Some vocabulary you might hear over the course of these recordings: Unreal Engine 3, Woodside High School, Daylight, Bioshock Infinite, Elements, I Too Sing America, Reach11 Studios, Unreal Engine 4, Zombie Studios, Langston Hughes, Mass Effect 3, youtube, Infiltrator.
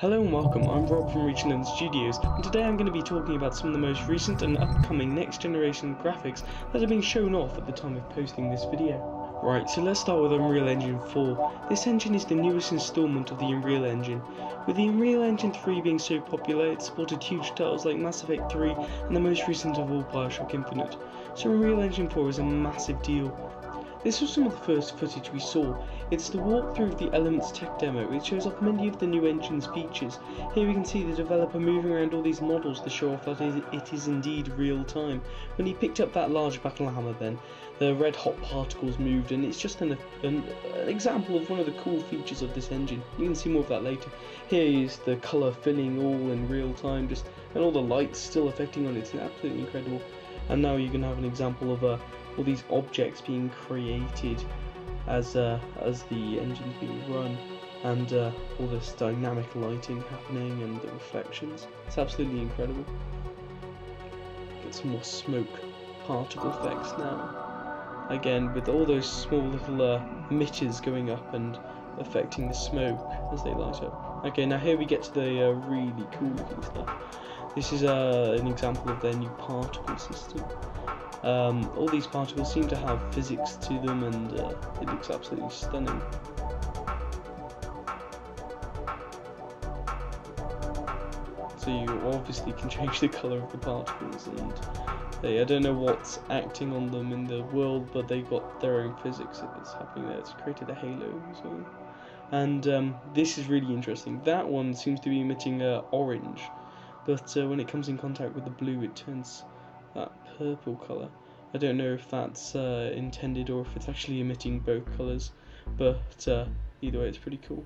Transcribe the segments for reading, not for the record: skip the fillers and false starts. Hello and welcome, I'm Rob from Reach11 Studios, and today I'm going to be talking about some of the most recent and upcoming next generation graphics that have been shown off at the time of posting this video. Right, so let's start with Unreal Engine 4. This engine is the newest installment of the Unreal Engine. With the Unreal Engine 3 being so popular, it supported huge titles like Mass Effect 3 and the most recent of all, Bioshock Infinite. So Unreal Engine 4 is a massive deal. This was some of the first footage we saw. It's the walkthrough of the Elements tech demo, which shows off many of the new engine's features. Here we can see the developer moving around all these models to show off that it is indeed real time. When he picked up that large battle hammer then, the red hot particles moved, and it's just an example of one of the cool features of this engine. You can see more of that later. Here is the colour filling all in real time, and all the lights still affecting on it. It's absolutely incredible. And now you can have an example of all these objects being created as the engine's being run, and all this dynamic lighting happening and the reflections. It's absolutely incredible. Get some more smoke particle effects now. Again, with all those small little emitters going up and affecting the smoke as they light up. Okay, now here we get to the really cool looking stuff. This is an example of their new particle system. All these particles seem to have physics to them, and it looks absolutely stunning. So you obviously can change the colour of the particles, and I don't know what's acting on them in the world, but they've got their own physics that's happening there. It's created a halo as well. And this is really interesting. That one seems to be emitting orange, but when it comes in contact with the blue it turns that purple colour. I don't know if that's intended or if it's actually emitting both colours, but either way it's pretty cool.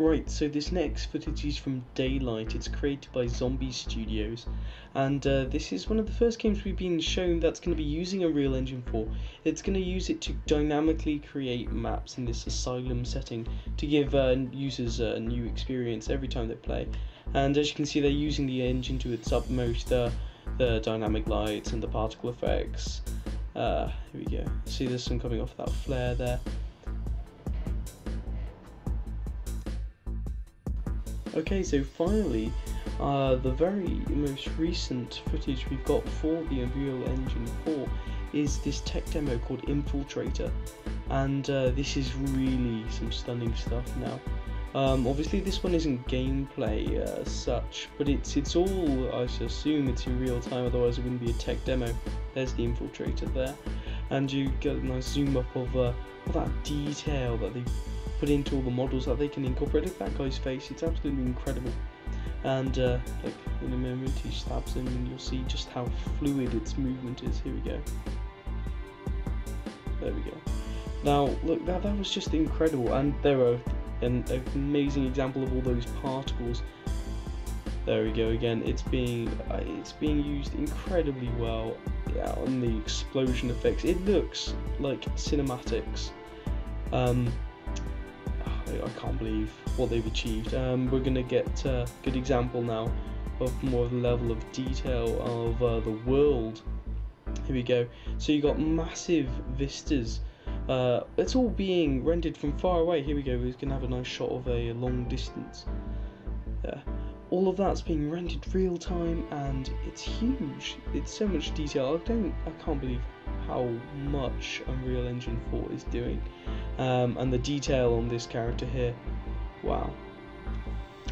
Right, so this next footage is from Daylight. It's created by Zombie Studios, and this is one of the first games we've been shown that's going to be using Unreal Engine 4. It's going to use it to dynamically create maps in this asylum setting to give users a new experience every time they play. And as you can see, they're using the engine to its utmost. The dynamic lights and the particle effects. Here we go. See, there's some coming off that flare there. Okay, so finally, the very most recent footage we've got for the Unreal Engine 4 is this tech demo called Infiltrator, and this is really some stunning stuff now. Obviously this one isn't gameplay as such, but it's all, I assume, it's in real time, otherwise it wouldn't be a tech demo. There's the Infiltrator there, and you get a nice zoom up of all that detail that they put into all the models that they can incorporate. Look at that guy's face, it's absolutely incredible. And like in a moment he stabs him and you'll see just how fluid its movement is. Here we go. There we go. Now look, that was just incredible, and there are an amazing example of all those particles. There we go again. It's being used incredibly well. Yeah, on the explosion effects, it looks like cinematics. I can't believe what they've achieved. We're gonna get a good example now of more of the level of detail of the world. Here we go. So you got massive vistas. It's all being rendered from far away. Here we go, we're going to have a nice shot of a long distance. Yeah. All of that's being rendered real time, and it's huge. It's so much detail. I can't believe how much Unreal Engine 4 is doing. And the detail on this character here, wow.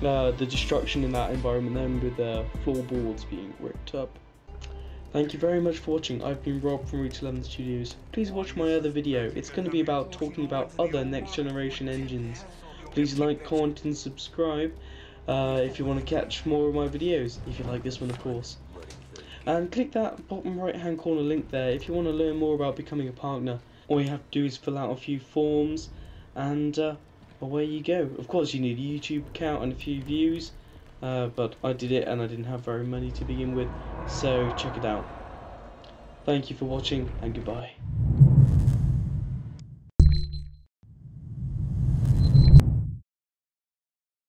The destruction in that environment then, with the floorboards being ripped up. Thank you very much for watching. I've been Rob from Reach11 Studios. Please watch my other video. It's going to be about talking about other next generation engines. Please like, comment and subscribe if you want to catch more of my videos, if you like this one of course. And click that bottom right hand corner link there if you want to learn more about becoming a partner. All you have to do is fill out a few forms and away you go. Of course you need a YouTube account and a few views. But I did it and I didn't have very many to begin with, so check it out. Thank you for watching, and goodbye.